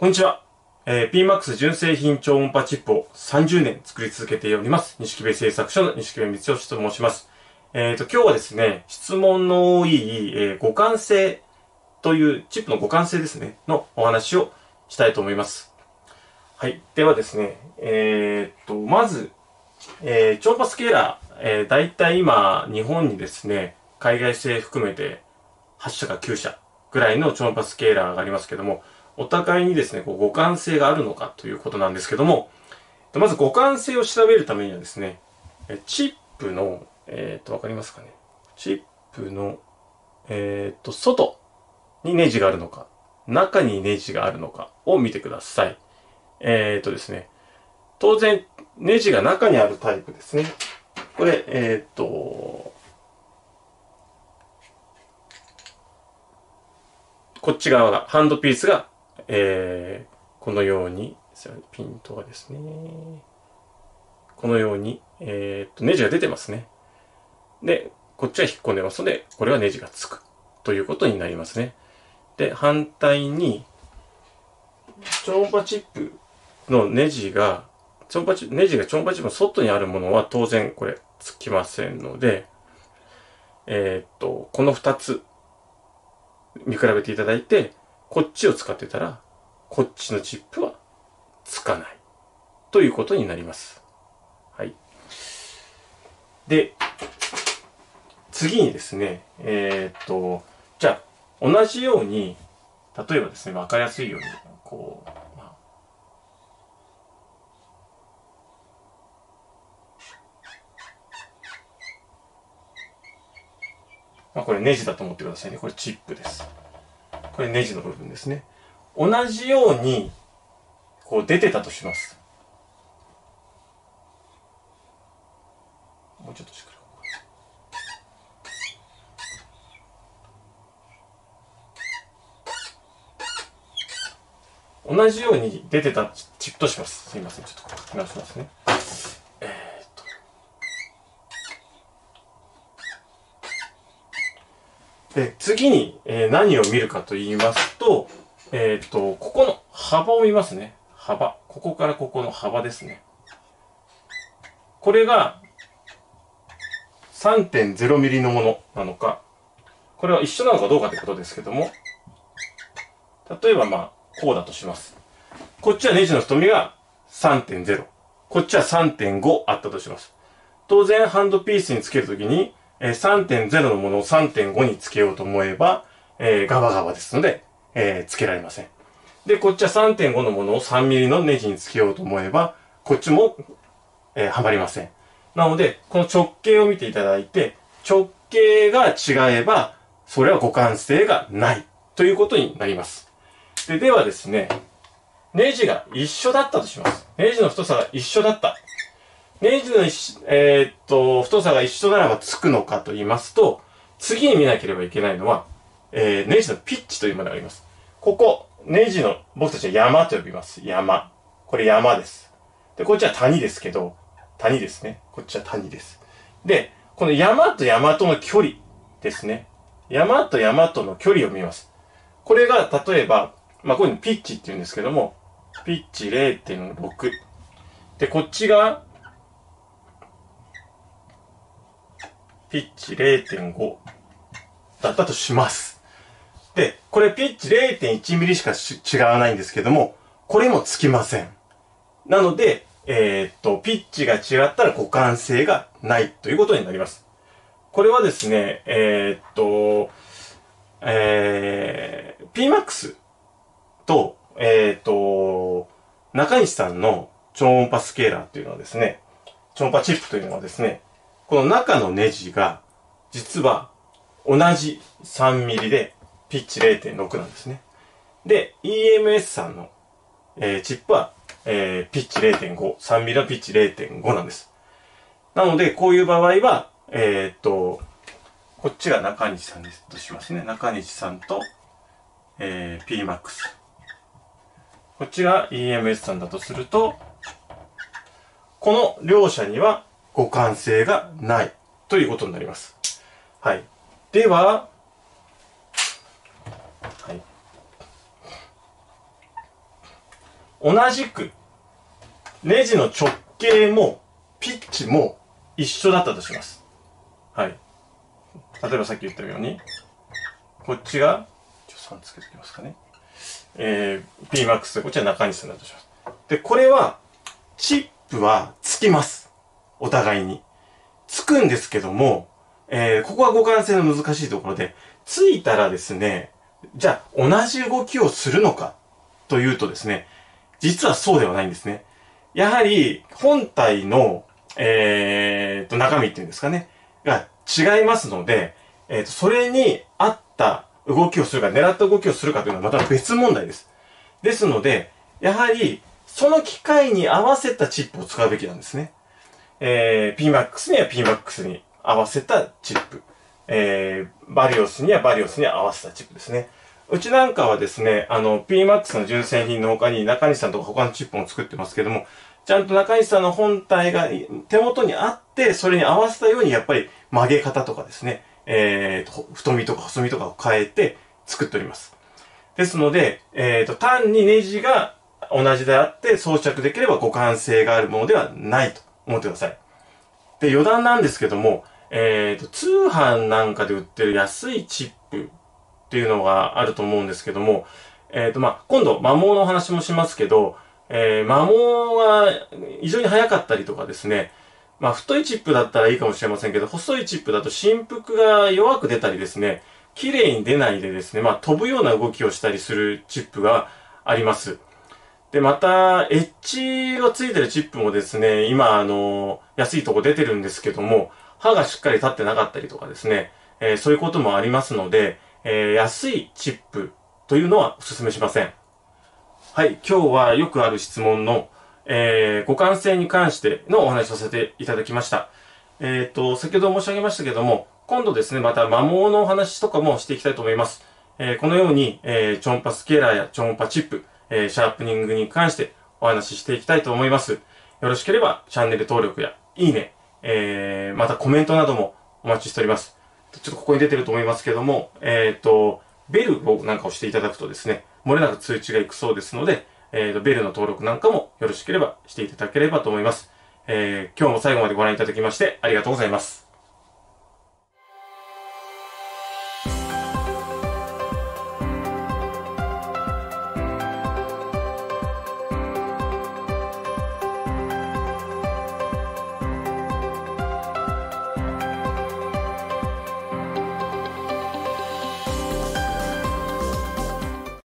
こんにちは。PMAX 純正品超音波チップを30年作り続けております、錦部製作所の錦部光義と申します。今日はですね、質問の多い、互換性という、チップの互換性ですね、のお話をしたいと思います。はい。ではですね、まず、超音波スケーラー、大体今、日本にですね、海外製含めて8社か9社ぐらいの超音波スケーラーがありますけども、お互いにですね、互換性があるのかということなんですけども、まず互換性を調べるためにはですね、チップの、わかりますかね。チップの、外にネジがあるのか、中にネジがあるのかを見てください。ですね、当然、ネジが中にあるタイプですね。これ、こっち側が、ハンドピースが、このように、ピントがですね、このように、ネジが出てますね。で、こっちは引っ込んでますので、これはネジがつくということになりますね。で、反対に、超音波チップの超音波チップの外にあるものは当然これつきませんので、この2つ見比べていただいて、こっちを使ってたら、こっちのチップはつかないということになります。はい。で、次にですね、じゃあ同じように、例えばですね、わかりやすいように、こう、これネジだと思ってくださいね。これチップです。これネジの部分ですね。同じように、こう出てたとします。もうちょっとしっかり。同じように出てたチップとします。すいません。ちょっとこう直しますね。で、次に、何を見るかと言いますと、ここの幅を見ますね。幅。ここからここの幅ですね。これが 3.0 ミリのものなのか、これは一緒なのかどうかということですけども、例えばこうだとします。こっちはネジの太みが 3.0。こっちは 3.5 あったとします。当然、ハンドピースにつけるときに、3.0 のものを 3.5 につけようと思えば、ガバガバですので、つけられません。で、こっちは 3.5 のものを 3mm のネジにつけようと思えば、こっちも、はまりません。なので、この直径を見ていただいて、直径が違えば、それは互換性がないということになります。ではですね、ネジが一緒だったとします。ネジの太さが一緒だった。ネジの太さが一緒ならばつくのかと言いますと、次に見なければいけないのは、ネジのピッチというものがあります。ここ、ネジの、僕たちは山と呼びます。山。これ山です。で、こっちは谷ですけど、谷ですね。こっちは谷です。で、この山と山との距離ですね。山と山との距離を見ます。これが、例えば、こういうのピッチって言うんですけども、ピッチ 0.6。で、こっちが、ピッチ 0.5 だったとします。で、これピッチ 0.1 ミリしか違わないんですけども、これもつきません。なので、ピッチが違ったら互換性がないということになります。これはですね、PMAX と、中西さんの超音波スケーラーというのはですね、超音波チップというのはですね、この中のネジが、実は同じ 3mm で、ピッチ 0.6 なんですね。で、EMS さんの、チップは、ピッチ 0.5、3mm のピッチ 0.5 なんです。なので、こういう場合は、こっちが中西さんですとしますね。中西さんと、PMAX。こっちが EMS さんだとすると、この両者には、互換性がないということになります。はい。では、はい。同じくネジの直径もピッチも一緒だったとします。はい。例えばさっき言ったように、こっちが、ちょっと3つけておきますかね。PMAX でこっちは中西さんだとします。で、これは、チップはつきます。お互いに。つくんですけども、ここは互換性の難しいところで、ついたらですね、じゃあ同じ動きをするのかというとですね、実はそうではないんですね。やはり本体の、中身っていうんですかね、が違いますので、それに合った動きをするか、狙った動きをするかというのはまた別問題です。ですので、やはりその機械に合わせたチップを使うべきなんですね。PMAX には PMAX に合わせたチップ。バリオスにはバリオスに合わせたチップですね。うちなんかはですね、PMAX の純正品の他に中西さんとか他のチップも作ってますけども、ちゃんと中西さんの本体が手元にあって、それに合わせたようにやっぱり曲げ方とかですね、太みとか細みとかを変えて作っております。ですので、単にネジが同じであって装着できれば互換性があるものではないと思ってください。で、余談なんですけども、通販なんかで売ってる安いチップっていうのがあると思うんですけども、今度、摩耗の話もしますけど、摩耗が異常に早かったりとかですね、太いチップだったらいいかもしれませんけど、細いチップだと振幅が弱く出たりですね、綺麗に出ないでですね、飛ぶような動きをしたりするチップがあります。で、また、エッジがついてるチップもですね、今、安いとこ出てるんですけども、刃がしっかり立ってなかったりとかですね、そういうこともありますので、安いチップというのはお勧めしません。はい、今日はよくある質問の、互換性に関してのお話をさせていただきました。先ほど申し上げましたけども、今度ですね、また摩耗のお話とかもしていきたいと思います。このように、超音波スケーラーや超音波チップ、シャープニングに関してお話ししていきたいと思います。よろしければチャンネル登録やいいね、またコメントなどもお待ちしております。ちょっとここに出てると思いますけども、ベルをなんか押していただくとですね、漏れなく通知がいくそうですので、ベルの登録なんかもよろしければしていただければと思います。今日も最後までご覧いただきましてありがとうございます。